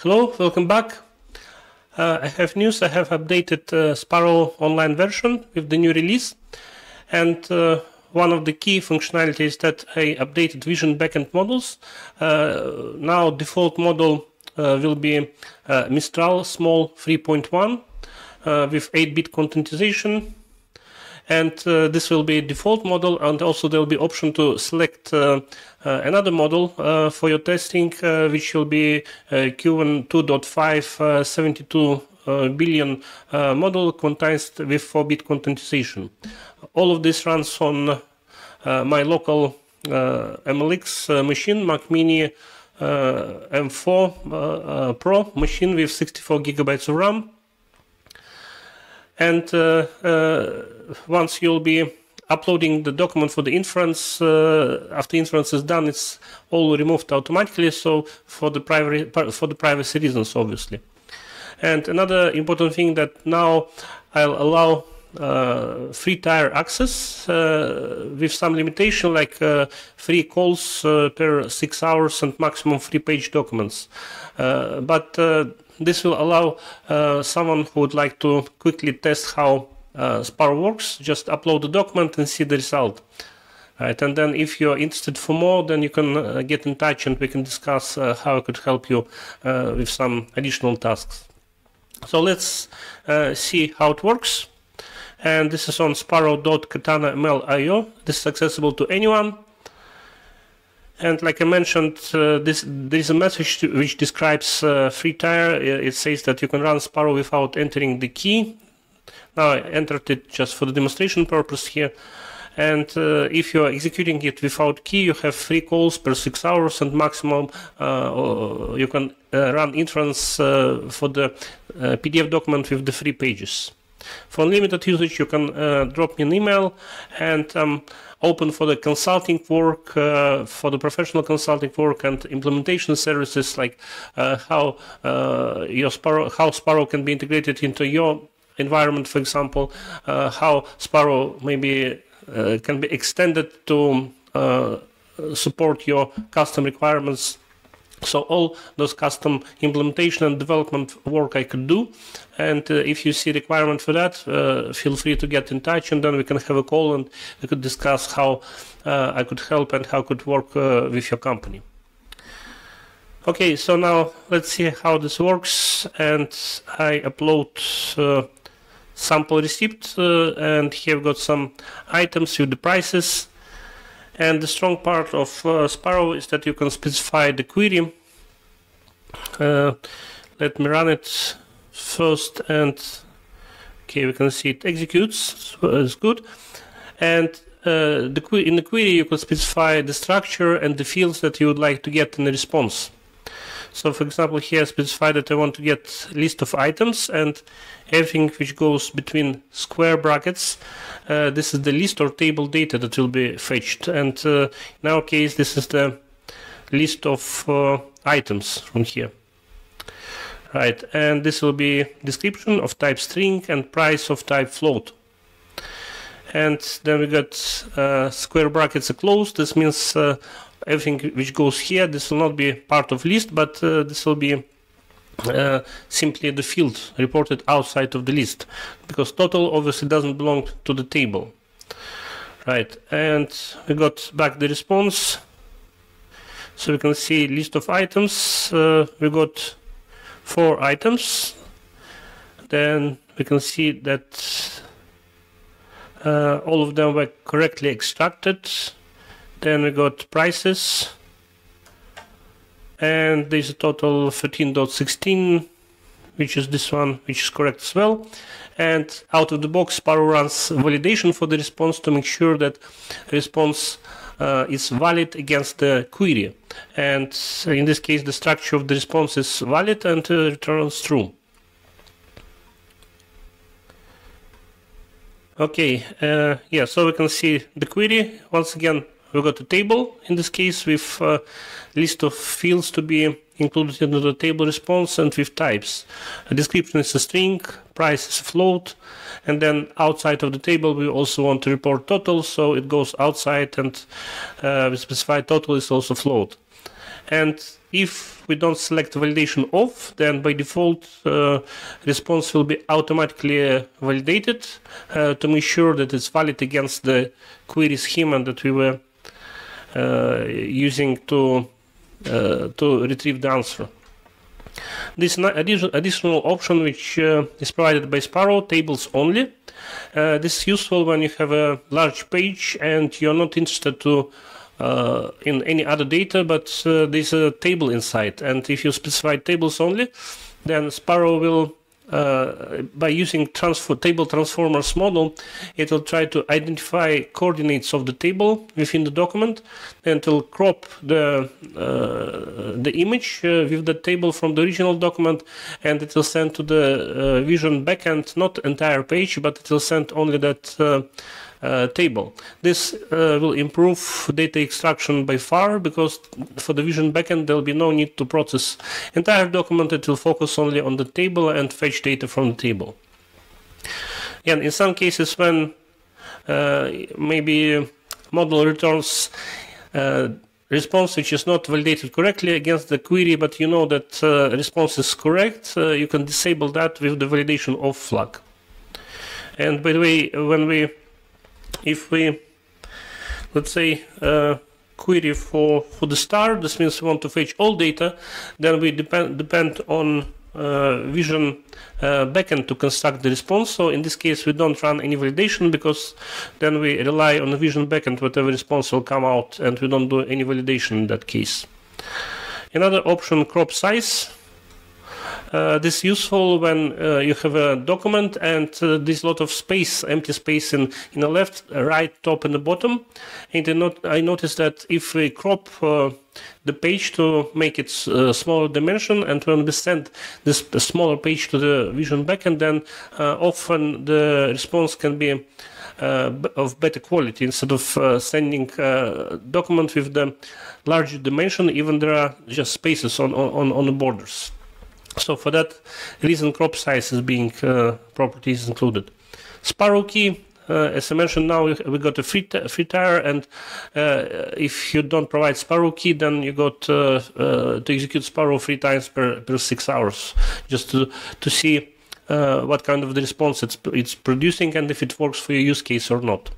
Hello, welcome back. I have news. I have updated Sparrow online version with the new release, and one of the key functionalities that I updated vision backend models. Now default model will be Mistral small 3.1 with 8-bit quantization, and this will be default model, and also there will be option to select another model for your testing, which will be Qwen 2.5 72 billion model quantized with 4-bit quantization. All of this runs on my local MLX machine, Mac Mini M4 Pro machine with 64 gigabytes of RAM. And once you'll be uploading the document for the inference, after inference is done, it's all removed automatically. So for the privacy reasons, obviously. And another important thing that now I'll allow free tier access with some limitation, like 3 calls per 6 hours and maximum 3-page documents. This will allow someone who would like to quickly test how Sparrow works, just upload the document and see the result. Right, and then if you're interested for more, then you can get in touch and we can discuss how I could help you with some additional tasks. So let's see how it works. And this is on sparrow.katana.ml.io. This is accessible to anyone. And like I mentioned, there is a message which describes free tier. It says that you can run Sparrow without entering the key. Now I entered it just for the demonstration purpose here. And if you are executing it without key, you have 3 calls per 6 hours and maximum you can run inference for the PDF document with the 3 pages. For unlimited usage, you can drop me an email, and I'm open for the consulting work, for the professional consulting work and implementation services, like how Sparrow can be integrated into your environment, for example, how Sparrow maybe can be extended to support your custom requirements. So all those custom implementation and development work I could do, and if you see requirement for that, feel free to get in touch, and then we can have a call and we could discuss how I could help and how I could work with your company. Okay, so now let's see how this works, and I upload sample receipt, and here we've got some items with the prices. And the strong part of Sparrow is that you can specify the query. Let me run it first, and okay, we can see it executes. It's good. And in the query, you can specify the structure and the fields that you would like to get in the response. So, for example, here I specify that I want to get list of items, and everything which goes between square brackets, this is the list or table data that will be fetched. And in our case, this is the list of items from here. Right, and this will be description of type string and price of type float. And then we got square brackets are closed. This means everything which goes here, this will not be part of list, but this will be simply the field reported outside of the list, because total obviously doesn't belong to the table. Right, and we got back the response. So we can see list of items. We got 4 items. Then we can see that all of them were correctly extracted. Then we got prices, and there's a total 13.16, which is this one, which is correct as well. And out of the box, Sparrow runs validation for the response to make sure that response is valid against the query. And in this case, the structure of the response is valid and returns true. Okay, yeah, so we can see the query once again. We got a table in this case with a list of fields to be included into the table response and with types. A description is a string, price is a float, and then outside of the table we also want to report total, so it goes outside, and we specify total is also float. And if we don't select validation off, then by default response will be automatically validated to make sure that it's valid against the query schema that we were using to retrieve the answer. This additional option, which is provided by Sparrow, tables only. This is useful when you have a large page and you're not interested to in any other data, but there's a table inside. And if you specify tables only, then Sparrow will, by using table transformers model, it will try to identify coordinates of the table within the document, and it will crop the image with the table from the original document, and it will send to the vision backend, not entire page, but it will send only that table. This will improve data extraction by far, because for the vision backend there will be no need to process entire document. It will focus only on the table and fetch data from the table. And in some cases, when maybe model returns response which is not validated correctly against the query, but you know that response is correct, you can disable that with the validation off flag. And by the way, when we let's say, query for the star, this means we want to fetch all data, then we depend on vision backend to construct the response. So in this case, we don't run any validation, because then we rely on the vision backend, whatever response will come out, and we don't do any validation in that case. Another option, crop size. This is useful when you have a document and there's a lot of space, empty space in the left, right, top and the bottom. And I noticed that if we crop the page to make it smaller dimension, and when we send this smaller page to the vision backend, then often the response can be of better quality. Instead of sending a document with the larger dimension, even there are just spaces on the borders. So for that reason, crop size is being property is included. Sparrow key, as I mentioned, now we got a free tier, and if you don't provide Sparrow key, then you got to execute Sparrow 3 times per 6 hours, just to see what kind of the response it's producing and if it works for your use case or not.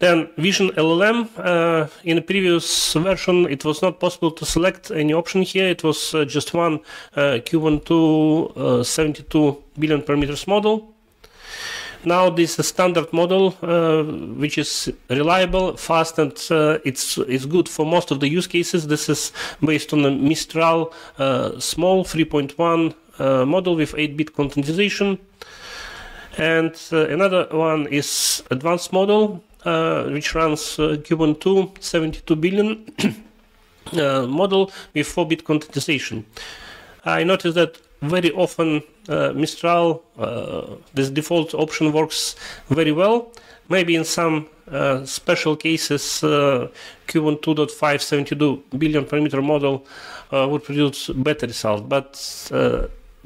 Then Vision LLM, in a previous version it was not possible to select any option here. It was just one Qwen 72 billion parameters model. Now this is a standard model which is reliable, fast, and it's good for most of the use cases. This is based on the Mistral small 3.1 model with 8-bit quantization. And another one is advanced model, which runs Qwen 2 72 billion model with 4-bit quantization. I noticed that very often Mistral, this default option, works very well. Maybe in some special cases Qwen 2.5 72 billion parameter model would produce better result, but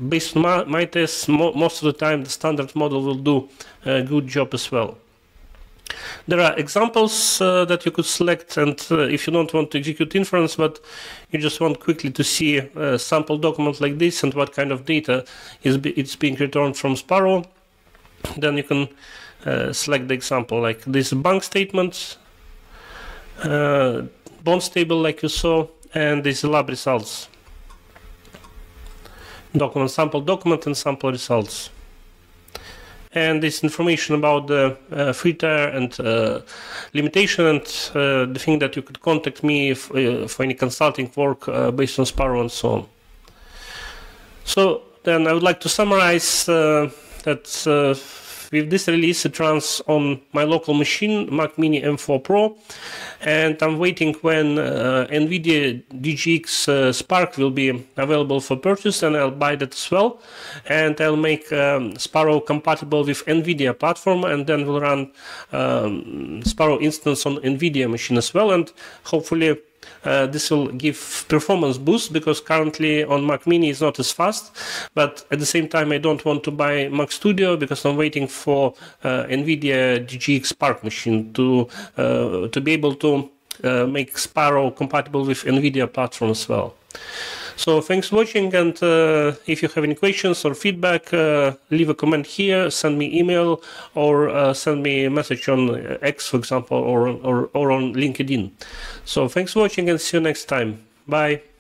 based on my tests, most of the time the standard model will do a good job as well. There are examples that you could select, and if you don't want to execute inference, but you just want quickly to see a sample document like this and what kind of data it's being returned from Sparrow, then you can select the example like this bank statement, bonds table like you saw, and these lab results. Document, sample document, and sample results. And this information about the free tier and limitation, and the thing that you could contact me if, for any consulting work based on Sparrow and so on. So then I would like to summarize that with this release it runs on my local machine, Mac Mini M4 Pro, and I'm waiting when NVIDIA DGX Spark will be available for purchase, and I'll buy that as well. And I'll make Sparrow compatible with NVIDIA platform, and then we'll run Sparrow instance on NVIDIA machine as well, and hopefully this will give performance boost, because currently on Mac Mini is not as fast. But at the same time, I don't want to buy Mac Studio, because I'm waiting for NVIDIA DGX Spark machine to be able to make Sparrow compatible with NVIDIA platform as well. So thanks for watching, and if you have any questions or feedback, leave a comment here, send me email, or send me a message on X, for example, or on LinkedIn. So thanks for watching, and see you next time. Bye.